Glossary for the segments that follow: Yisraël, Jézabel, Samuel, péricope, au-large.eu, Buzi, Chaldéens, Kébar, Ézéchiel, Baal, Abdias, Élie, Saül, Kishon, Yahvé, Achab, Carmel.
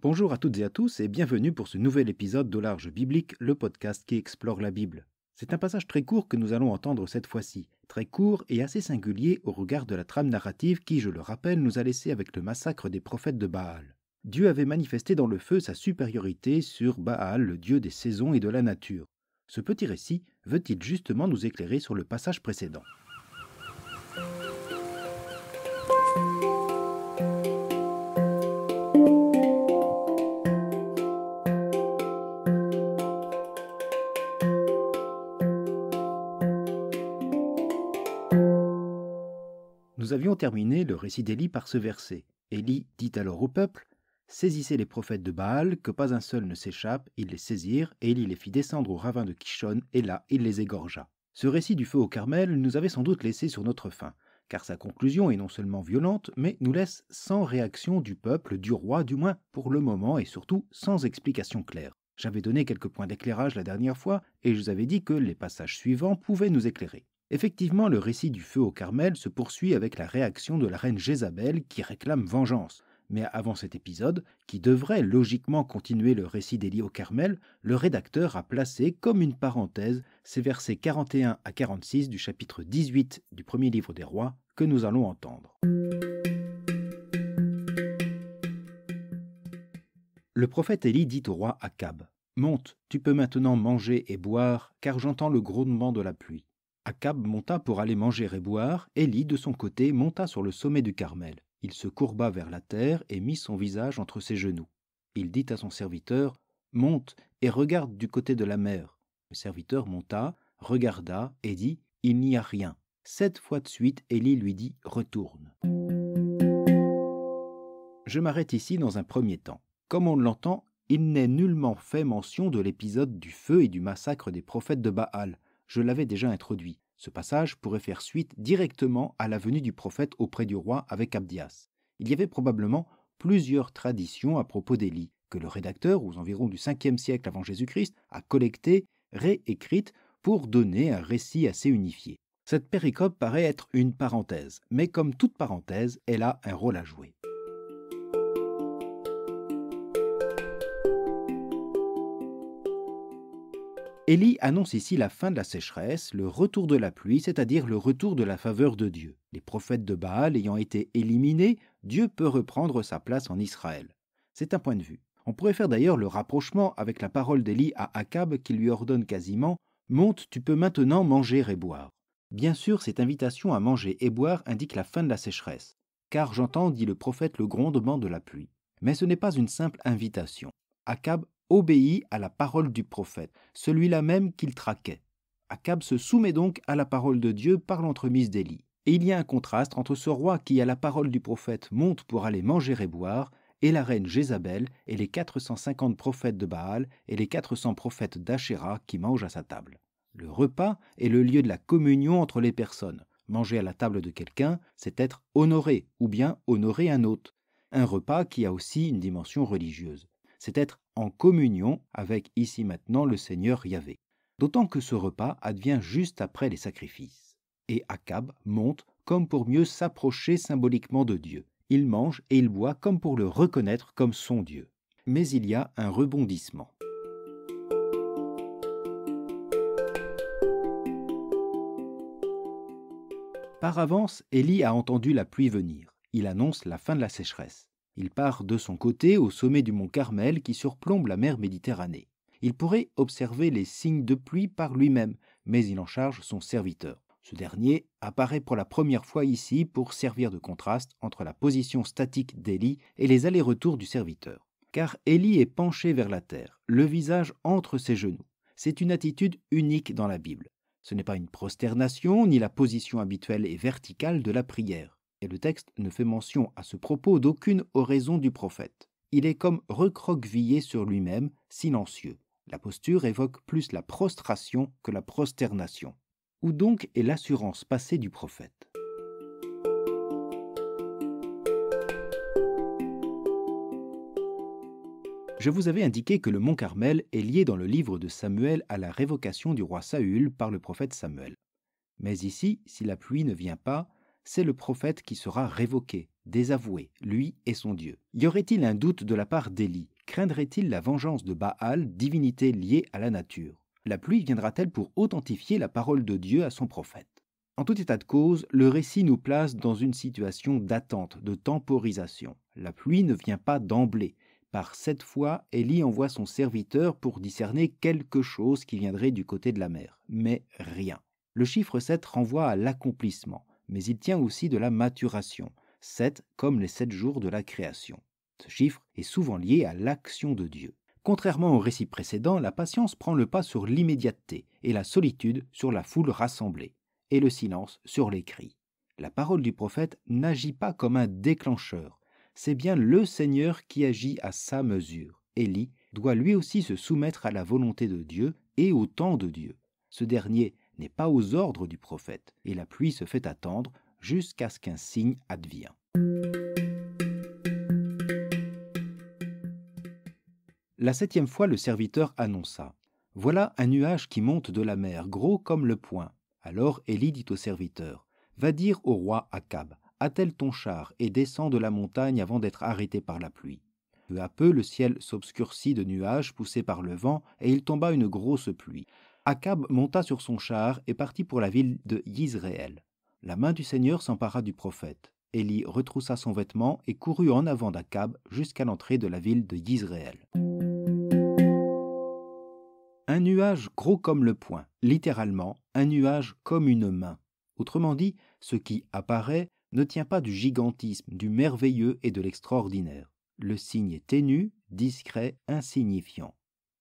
Bonjour à toutes et à tous et bienvenue pour ce nouvel épisode d'Au Large Biblique, le podcast qui explore la Bible. C'est un passage très court que nous allons entendre cette fois-ci, très court et assez singulier au regard de la trame narrative qui, je le rappelle, nous a laissé avec le massacre des prophètes de Baal. Dieu avait manifesté dans le feu sa supériorité sur Baal, le dieu des saisons et de la nature. Ce petit récit veut-il justement nous éclairer sur le passage précédent ? Nous avions terminé le récit d'Élie par ce verset. Élie dit alors au peuple « Saisissez les prophètes de Baal, que pas un seul ne s'échappe. » Ils les saisirent, et Élie les fit descendre au ravin de Kishon, et là, il les égorgea. Ce récit du feu au Carmel nous avait sans doute laissé sur notre faim, car sa conclusion est non seulement violente, mais nous laisse sans réaction du peuple, du roi, du moins pour le moment, et surtout sans explication claire. J'avais donné quelques points d'éclairage la dernière fois, et je vous avais dit que les passages suivants pouvaient nous éclairer. Effectivement, le récit du feu au Carmel se poursuit avec la réaction de la reine Jézabel qui réclame vengeance. Mais avant cet épisode, qui devrait logiquement continuer le récit d'Élie au Carmel, le rédacteur a placé comme une parenthèse ces versets 41 à 46 du chapitre 18 du premier livre des rois que nous allons entendre. Le prophète Élie dit au roi Achab : « Monte, tu peux maintenant manger et boire, car j'entends le grondement de la pluie. » Achab monta pour aller manger et boire, Élie, de son côté, monta sur le sommet du Carmel. Il se courba vers la terre et mit son visage entre ses genoux. Il dit à son serviteur « Monte et regarde du côté de la mer. » Le serviteur monta, regarda et dit « Il n'y a rien. » 7 fois de suite, Élie lui dit « Retourne. » Je m'arrête ici dans un premier temps. Comme on l'entend, il n'est nullement fait mention de l'épisode du feu et du massacre des prophètes de Baal. Je l'avais déjà introduit. Ce passage pourrait faire suite directement à la venue du prophète auprès du roi avec Abdias. Il y avait probablement plusieurs traditions à propos d'Élie, que le rédacteur, aux environs du 5e siècle avant Jésus-Christ, a collectées, réécrites pour donner un récit assez unifié. Cette péricope paraît être une parenthèse, mais comme toute parenthèse, elle a un rôle à jouer. Élie annonce ici la fin de la sécheresse, le retour de la pluie, c'est-à-dire le retour de la faveur de Dieu. Les prophètes de Baal ayant été éliminés, Dieu peut reprendre sa place en Israël. C'est un point de vue. On pourrait faire d'ailleurs le rapprochement avec la parole d'Élie à Achab qui lui ordonne quasiment « Monte, tu peux maintenant manger et boire ». Bien sûr, cette invitation à manger et boire indique la fin de la sécheresse. Car j'entends, dit le prophète, le grondement de la pluie. Mais ce n'est pas une simple invitation. Achab obéit à la parole du prophète, celui-là même qu'il traquait. Achab se soumet donc à la parole de Dieu par l'entremise d'Élie. Et il y a un contraste entre ce roi qui, à la parole du prophète, monte pour aller manger et boire, et la reine Jézabel, et les 450 prophètes de Baal, et les 400 prophètes d'Achéra qui mangent à sa table. Le repas est le lieu de la communion entre les personnes. Manger à la table de quelqu'un, c'est être honoré, ou bien honorer un hôte. Un repas qui a aussi une dimension religieuse. C'est être en communion avec, ici maintenant, le Seigneur Yahvé. D'autant que ce repas advient juste après les sacrifices. Et Achab monte comme pour mieux s'approcher symboliquement de Dieu. Il mange et il boit comme pour le reconnaître comme son Dieu. Mais il y a un rebondissement. Par avance, Élie a entendu la pluie venir. Il annonce la fin de la sécheresse. Il part de son côté au sommet du mont Carmel qui surplombe la mer Méditerranée. Il pourrait observer les signes de pluie par lui-même, mais il en charge son serviteur. Ce dernier apparaît pour la première fois ici pour servir de contraste entre la position statique d'Élie et les allers-retours du serviteur. Car Élie est penché vers la terre, le visage entre ses genoux. C'est une attitude unique dans la Bible. Ce n'est pas une prosternation ni la position habituelle et verticale de la prière. Et le texte ne fait mention à ce propos d'aucune oraison du prophète. Il est comme recroquevillé sur lui-même, silencieux. La posture évoque plus la prostration que la prosternation. Où donc est l'assurance passée du prophète ? Je vous avais indiqué que le mont Carmel est lié dans le livre de Samuel à la révocation du roi Saül par le prophète Samuel. Mais ici, si la pluie ne vient pas, c'est le prophète qui sera révoqué, désavoué, lui et son Dieu. Y aurait-il un doute de la part d'Élie? Craindrait-il la vengeance de Baal, divinité liée à la nature? La pluie viendra-t-elle pour authentifier la parole de Dieu à son prophète? En tout état de cause, le récit nous place dans une situation d'attente, de temporisation. La pluie ne vient pas d'emblée. Par cette fois, Élie envoie son serviteur pour discerner quelque chose qui viendrait du côté de la mer. Mais rien. Le chiffre 7 renvoie à l'accomplissement, mais il tient aussi de la maturation. 7 comme les 7 jours de la création. Ce chiffre est souvent lié à l'action de Dieu. Contrairement au récit précédent, la patience prend le pas sur l'immédiateté et la solitude sur la foule rassemblée et le silence sur les cris. La parole du prophète n'agit pas comme un déclencheur. C'est bien le Seigneur qui agit à sa mesure. Élie doit lui aussi se soumettre à la volonté de Dieu et au temps de Dieu. Ce dernier n'est pas aux ordres du prophète et la pluie se fait attendre jusqu'à ce qu'un signe advienne. La 7e fois, le serviteur annonça : « Voilà un nuage qui monte de la mer, gros comme le poing. » Alors Élie dit au serviteur : « Va dire au roi Achab, attelle ton char et descends de la montagne avant d'être arrêté par la pluie. » Peu à peu, le ciel s'obscurcit de nuages poussés par le vent et il tomba une grosse pluie. Achab monta sur son char et partit pour la ville de Yisraël. La main du Seigneur s'empara du prophète. Élie retroussa son vêtement et courut en avant d'Achab jusqu'à l'entrée de la ville de Yisraël. Un nuage gros comme le poing, littéralement, un nuage comme une main. Autrement dit, ce qui apparaît ne tient pas du gigantisme, du merveilleux et de l'extraordinaire. Le signe est ténu, discret, insignifiant.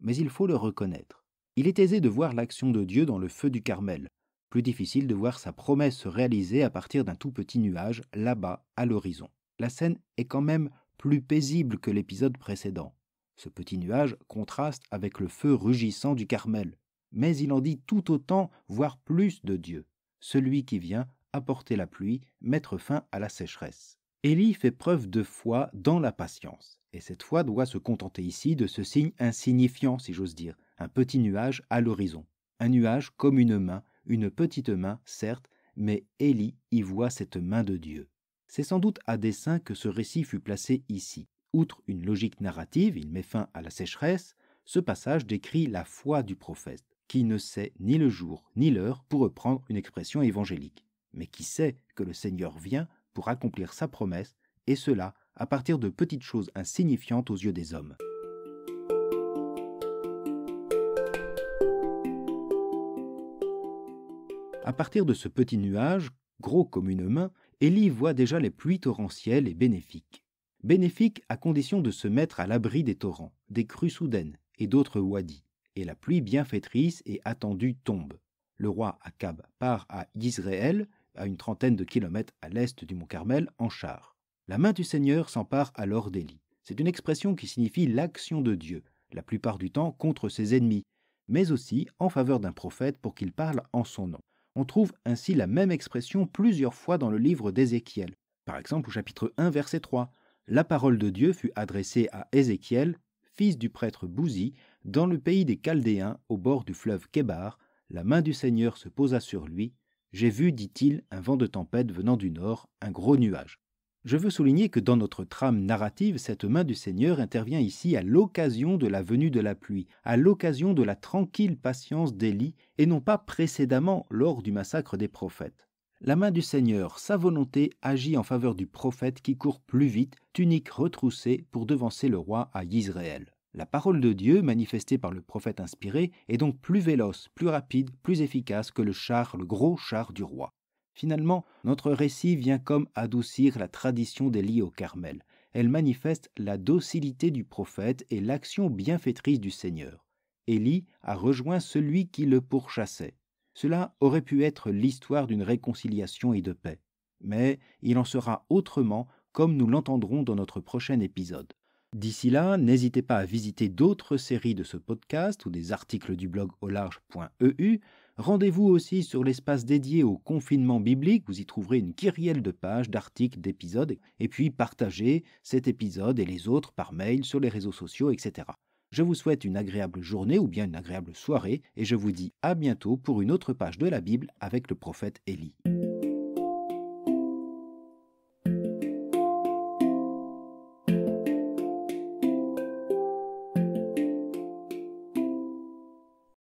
Mais il faut le reconnaître. Il est aisé de voir l'action de Dieu dans le feu du Carmel. Plus difficile de voir sa promesse se réaliser à partir d'un tout petit nuage, là-bas, à l'horizon. La scène est quand même plus paisible que l'épisode précédent. Ce petit nuage contraste avec le feu rugissant du Carmel. Mais il en dit tout autant, voire plus de Dieu. Celui qui vient apporter la pluie, mettre fin à la sécheresse. Élie fait preuve de foi dans la patience. Et cette foi doit se contenter ici de ce signe insignifiant, si j'ose dire. Un petit nuage à l'horizon. Un nuage comme une main. Une petite main, certes, mais Élie y voit cette main de Dieu. C'est sans doute à dessein que ce récit fut placé ici. Outre une logique narrative, il met fin à la sécheresse, ce passage décrit la foi du prophète, qui ne sait ni le jour ni l'heure pour reprendre une expression évangélique, mais qui sait que le Seigneur vient pour accomplir sa promesse, et cela à partir de petites choses insignifiantes aux yeux des hommes. À partir de ce petit nuage, gros comme une main, Élie voit déjà les pluies torrentielles et bénéfiques. Bénéfiques à condition de se mettre à l'abri des torrents, des crues soudaines et d'autres wadis. Et la pluie bienfaitrice et attendue tombe. Le roi Achab part à Yisraël, à une 30aine de kilomètres à l'est du mont Carmel, en char. La main du Seigneur s'empare alors d'Élie. C'est une expression qui signifie l'action de Dieu, la plupart du temps contre ses ennemis, mais aussi en faveur d'un prophète pour qu'il parle en son nom. On trouve ainsi la même expression plusieurs fois dans le livre d'Ézéchiel. Par exemple, au chapitre 1, verset 3, « La parole de Dieu fut adressée à Ézéchiel, fils du prêtre Buzi, dans le pays des Chaldéens, au bord du fleuve Kébar. La main du Seigneur se posa sur lui. J'ai vu, dit-il, un vent de tempête venant du nord, un gros nuage. » Je veux souligner que dans notre trame narrative, cette main du Seigneur intervient ici à l'occasion de la venue de la pluie, à l'occasion de la tranquille patience d'Élie, et non pas précédemment lors du massacre des prophètes. La main du Seigneur, sa volonté, agit en faveur du prophète qui court plus vite, tunique retroussée, pour devancer le roi à Yisraël. La parole de Dieu, manifestée par le prophète inspiré, est donc plus véloce, plus rapide, plus efficace que le gros char du roi. Finalement, notre récit vient comme adoucir la tradition d'Élie au Carmel. Elle manifeste la docilité du prophète et l'action bienfaitrice du Seigneur. Élie a rejoint celui qui le pourchassait. Cela aurait pu être l'histoire d'une réconciliation et de paix. Mais il en sera autrement, comme nous l'entendrons dans notre prochain épisode. D'ici là, n'hésitez pas à visiter d'autres séries de ce podcast ou des articles du blog au-large.eu. Rendez-vous aussi sur l'espace dédié au confinement biblique, vous y trouverez une kyrielle de pages, d'articles, d'épisodes, et puis partagez cet épisode et les autres par mail, sur les réseaux sociaux, etc. Je vous souhaite une agréable journée ou bien une agréable soirée, et je vous dis à bientôt pour une autre page de la Bible avec le prophète Élie.